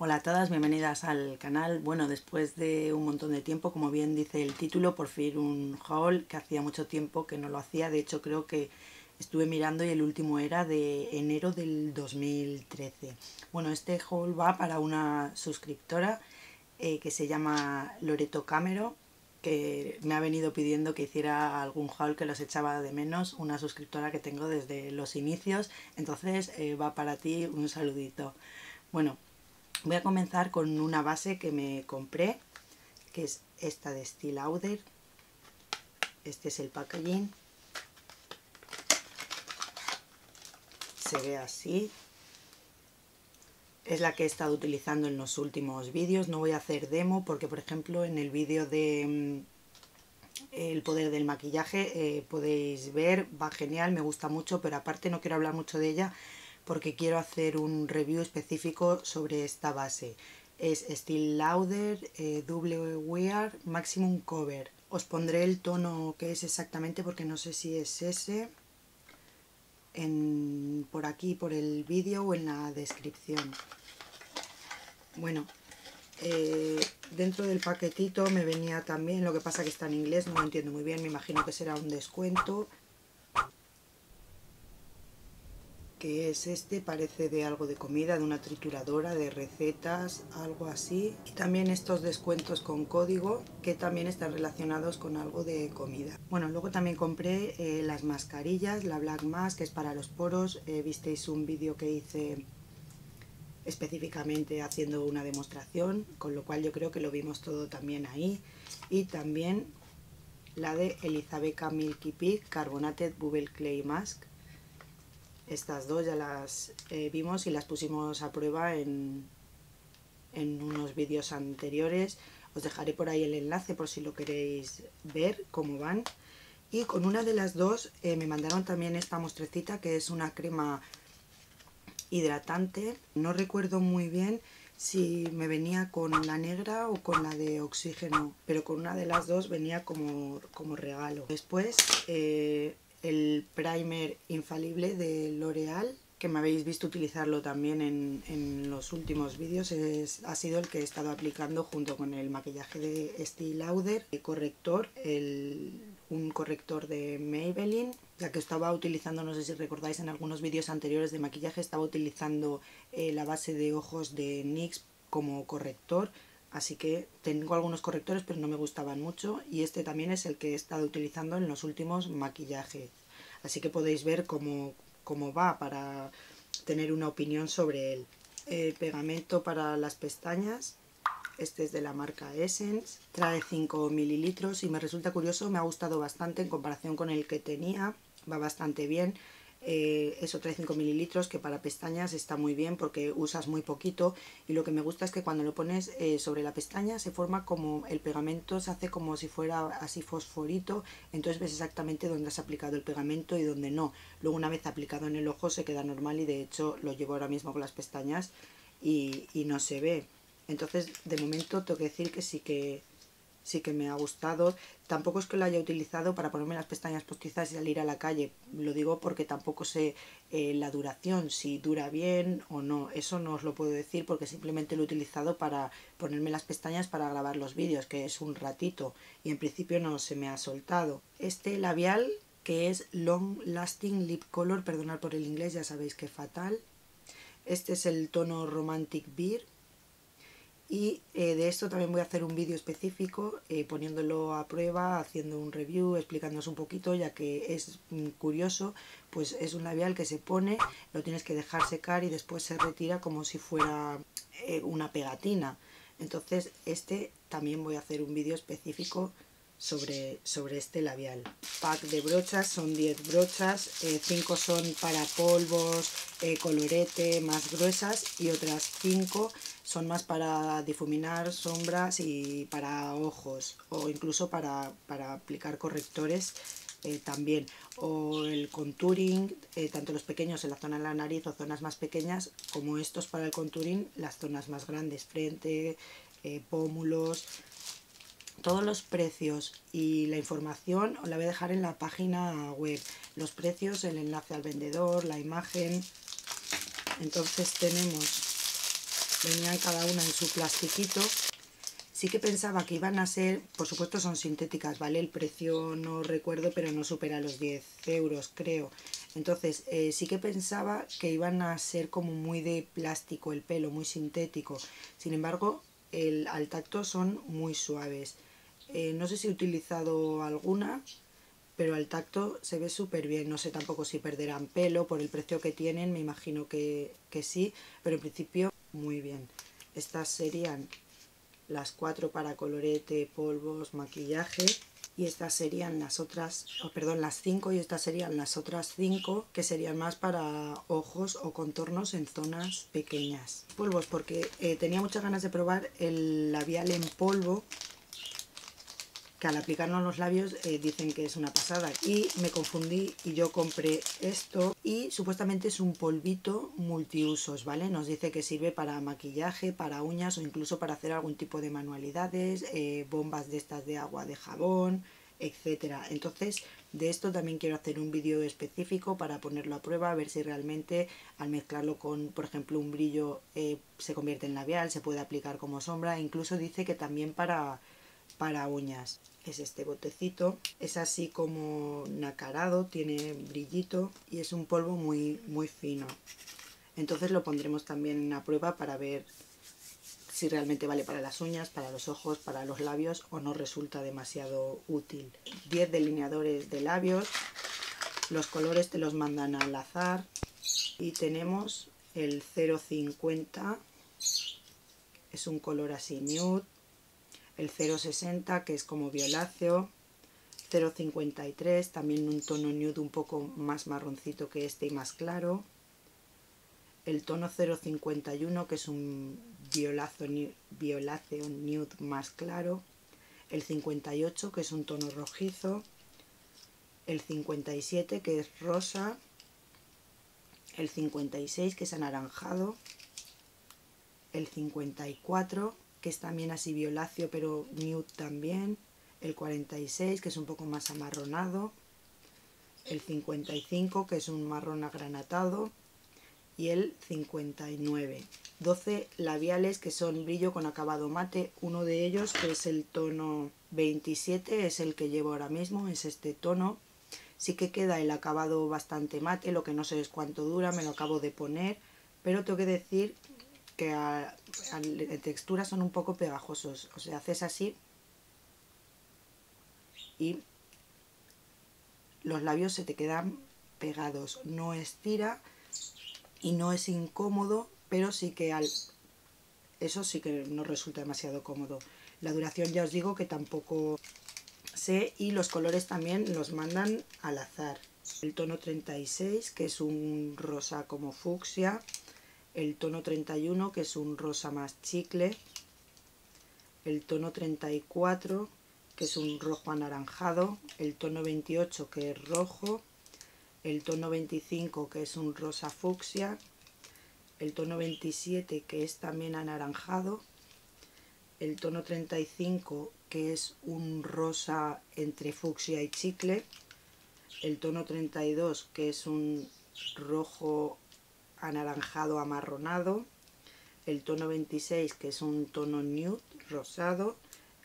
Hola a todas, bienvenidas al canal. Bueno, después de un montón de tiempo, como bien dice el título, por fin un haul que hacía mucho tiempo que no lo hacía. De hecho, creo que estuve mirando y el último era de enero del 2013. Bueno, este haul va para una suscriptora que se llama Loreto Camero, que me ha venido pidiendo que hiciera algún haul, que los echaba de menos, una suscriptora que tengo desde los inicios. Entonces va para ti un saludito. Bueno, voy a comenzar con una base que me compré, que es esta de Estée Lauder. Este es el packaging, se ve así. Es la que he estado utilizando en los últimos vídeos. No voy a hacer demo porque, por ejemplo, en el vídeo de El poder del maquillaje podéis ver, va genial, me gusta mucho, pero aparte no quiero hablar mucho de ella porque quiero hacer un review específico sobre esta base. Es Estée Lauder Double Wear Maximum Cover. Os pondré el tono que es exactamente porque no sé si es ese por aquí, por el vídeo o en la descripción. Bueno, dentro del paquetito me venía también, lo que pasa que está en inglés, no lo entiendo muy bien, me imagino que será un descuento, que es este, parece de algo de comida, de una trituradora, de recetas, algo así. Y también estos descuentos con código, que también están relacionados con algo de comida. Bueno, luego también compré las mascarillas, la Black Mask, que es para los poros. Visteis un vídeo que hice específicamente haciendo una demostración, con lo cual yo creo que lo vimos todo también ahí. Y también la de Elizabeth Camilky Peak Carbonated Bubble Clay Mask. Estas dos ya las vimos y las pusimos a prueba en unos vídeos anteriores. Os dejaré por ahí el enlace por si lo queréis ver cómo van. Y con una de las dos me mandaron también esta mostrecita, que es una crema hidratante. No recuerdo muy bien si me venía con la negra o con la de oxígeno, pero con una de las dos venía como regalo. Después el primer infalible de L'Oreal, que me habéis visto utilizarlo también en los últimos vídeos, ha sido el que he estado aplicando junto con el maquillaje de Estée Lauder. El corrector, un corrector de Maybelline, ya que estaba utilizando, no sé si recordáis en algunos vídeos anteriores de maquillaje, estaba utilizando la base de ojos de NYX como corrector. Así que tengo algunos correctores, pero no me gustaban mucho, y este también es el que he estado utilizando en los últimos maquillajes. Así que podéis ver cómo va para tener una opinión sobre él. El pegamento para las pestañas, este es de la marca Essence, trae 5 mililitros y me resulta curioso, me ha gustado bastante en comparación con el que tenía, va bastante bien. Eso trae 5 mililitros, que para pestañas está muy bien porque usas muy poquito, y lo que me gusta es que cuando lo pones sobre la pestaña se forma como el pegamento, se hace como si fuera así fosforito, entonces ves exactamente dónde has aplicado el pegamento y dónde no. Luego, una vez aplicado en el ojo, se queda normal, y de hecho lo llevo ahora mismo con las pestañas y no se ve. Entonces, de momento tengo que decir que sí que me ha gustado. Tampoco es que lo haya utilizado para ponerme las pestañas postizas y salir a la calle, lo digo porque tampoco sé la duración, si dura bien o no, eso no os lo puedo decir porque simplemente lo he utilizado para ponerme las pestañas para grabar los vídeos, que es un ratito, y en principio no se me ha soltado. Este labial, que es Long Lasting Lip Color, perdonad por el inglés, ya sabéis que fatal. Este es el tono Romantic Beer. Y de esto también voy a hacer un vídeo específico poniéndolo a prueba, haciendo un review, explicándoos un poquito, ya que es curioso. Pues es un labial que se pone, lo tienes que dejar secar y después se retira como si fuera una pegatina. Entonces este también voy a hacer un vídeo específico sobre este labial. Pack de brochas, son 10 brochas, 5 son para polvos, colorete, más gruesas, y otras 5 son más para difuminar sombras y para ojos, o incluso para aplicar correctores también, o el contouring, tanto los pequeños en la zona de la nariz o zonas más pequeñas, como estos para el contouring, las zonas más grandes, frente, pómulos. Todos los precios y la información os la voy a dejar en la página web, los precios, el enlace al vendedor, la imagen. Entonces tenemos venían cada una en su plastiquito. Sí que pensaba que iban a ser, por supuesto son sintéticas, ¿vale? El precio no recuerdo, pero no supera los 10 euros, creo. Entonces, sí que pensaba que iban a ser como muy de plástico el pelo, muy sintético. Sin embargo, al tacto son muy suaves. No sé si he utilizado alguna, pero al tacto se ve súper bien. No sé tampoco si perderán pelo por el precio que tienen, me imagino que sí, pero en principio muy bien. Estas serían las 4 para colorete, polvos, maquillaje, y estas serían las otras, perdón, las 5, y estas serían las otras 5 que serían más para ojos o contornos en zonas pequeñas. Polvos, porque tenía muchas ganas de probar el labial en polvo, que al aplicarlo en los labios dicen que es una pasada, y me confundí y yo compré esto, y supuestamente es un polvito multiusos, ¿vale? Nos dice que sirve para maquillaje, para uñas o incluso para hacer algún tipo de manualidades, bombas de estas de agua, de jabón, etcétera. Entonces, de esto también quiero hacer un vídeo específico para ponerlo a prueba, a ver si realmente al mezclarlo con, por ejemplo, un brillo se convierte en labial, se puede aplicar como sombra, incluso dice que también para uñas. Es este botecito, es así como nacarado, tiene brillito y es un polvo muy, muy fino. Entonces lo pondremos también en la prueba para ver si realmente vale para las uñas, para los ojos, para los labios o no resulta demasiado útil. 10 delineadores de labios, los colores te los mandan al azar, y tenemos el 050, es un color así nude, el 060, que es como violáceo, 053, también un tono nude un poco más marroncito que este y más claro, el tono 051, que es un violáceo nude más claro, el 58, que es un tono rojizo, el 57, que es rosa, el 56, que es anaranjado, el 54, que es también así violáceo pero nude también, el 46, que es un poco más amarronado, el 55, que es un marrón agranatado, y el 59. 12 labiales que son brillo con acabado mate, uno de ellos, que es el tono 27, es el que llevo ahora mismo, es este tono. Sí que queda el acabado bastante mate, lo que no sé es cuánto dura, me lo acabo de poner, pero tengo que decir que de textura son un poco pegajosos, o sea, haces así y los labios se te quedan pegados, no estira y no es incómodo, pero sí que eso sí que no resulta demasiado cómodo. La duración ya os digo que tampoco sé, y los colores también los mandan al azar. El tono 36, que es un rosa como fucsia, el tono 31, que es un rosa más chicle, el tono 34, que es un rojo anaranjado, el tono 28, que es rojo, el tono 25, que es un rosa fucsia, el tono 27, que es también anaranjado, el tono 35, que es un rosa entre fucsia y chicle, el tono 32, que es un rojo anaranjado amarronado, el tono 26, que es un tono nude rosado,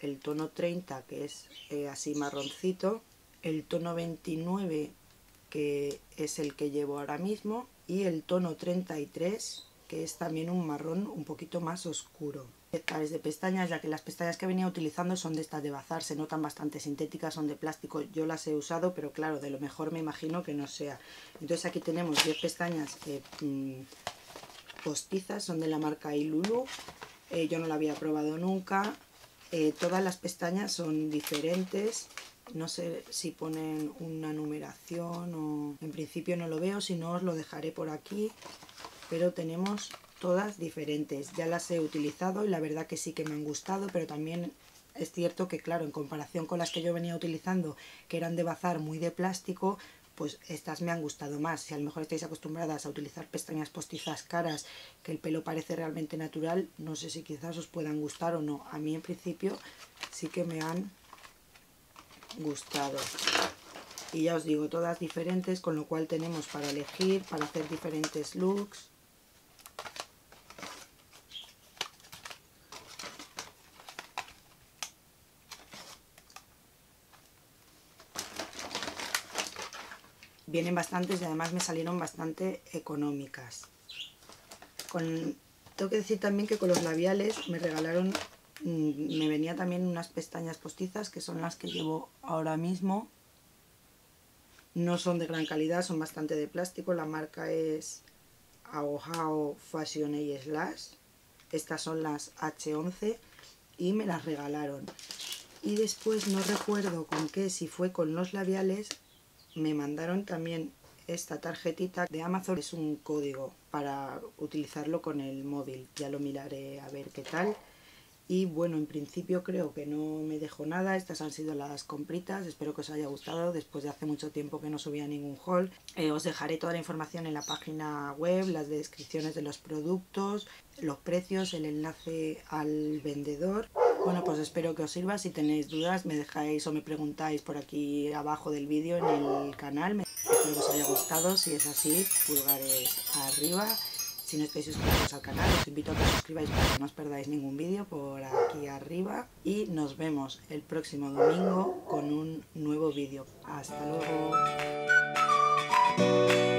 el tono 30, que es así marroncito, el tono 29, que es el que llevo ahora mismo, y el tono 33, que es también un marrón un poquito más oscuro. Pares de pestañas, ya que las pestañas que venía utilizando son de estas de bazar, se notan bastante sintéticas, son de plástico, yo las he usado, pero claro, de lo mejor me imagino que no sea. Entonces aquí tenemos 10 pestañas postizas, son de la marca Ilulu, yo no la había probado nunca, todas las pestañas son diferentes, no sé si ponen una numeración o en principio no lo veo, si no os lo dejaré por aquí, pero tenemos todas diferentes, ya las he utilizado y la verdad que sí que me han gustado, pero también es cierto que claro, en comparación con las que yo venía utilizando, que eran de bazar muy de plástico, pues estas me han gustado más. Si a lo mejor estáis acostumbradas a utilizar pestañas postizas caras, que el pelo parece realmente natural, no sé si quizás os puedan gustar o no, a mí en principio sí que me han gustado. Y ya os digo, todas diferentes, con lo cual tenemos para elegir, para hacer diferentes looks. vienen bastantes y además me salieron bastante económicas. Tengo que decir también que con los labiales me regalaron, me venía también unas pestañas postizas, que son las que llevo ahora mismo. No son de gran calidad, son bastante de plástico. La marca es Ahojao Fashion Eyelash. Estas son las H11 y me las regalaron. Y después no recuerdo con qué, si fue con los labiales, me mandaron también esta tarjetita de Amazon. Es un código para utilizarlo con el móvil. Ya lo miraré a ver qué tal. Y bueno, en principio creo que no me dejó nada. Estas han sido las compritas. Espero que os haya gustado. Después de hace mucho tiempo que no subía ningún haul. Os dejaré toda la información en la página web, las descripciones de los productos, los precios, el enlace al vendedor. Bueno, pues espero que os sirva. Si tenéis dudas me dejáis o me preguntáis por aquí abajo del vídeo en el canal. Espero que os haya gustado. Si es así, pulgares arriba. Si no estáis suscritos al canal, os invito a que os suscribáis para que no os perdáis ningún vídeo por aquí arriba. Y nos vemos el próximo domingo con un nuevo vídeo. ¡Hasta luego!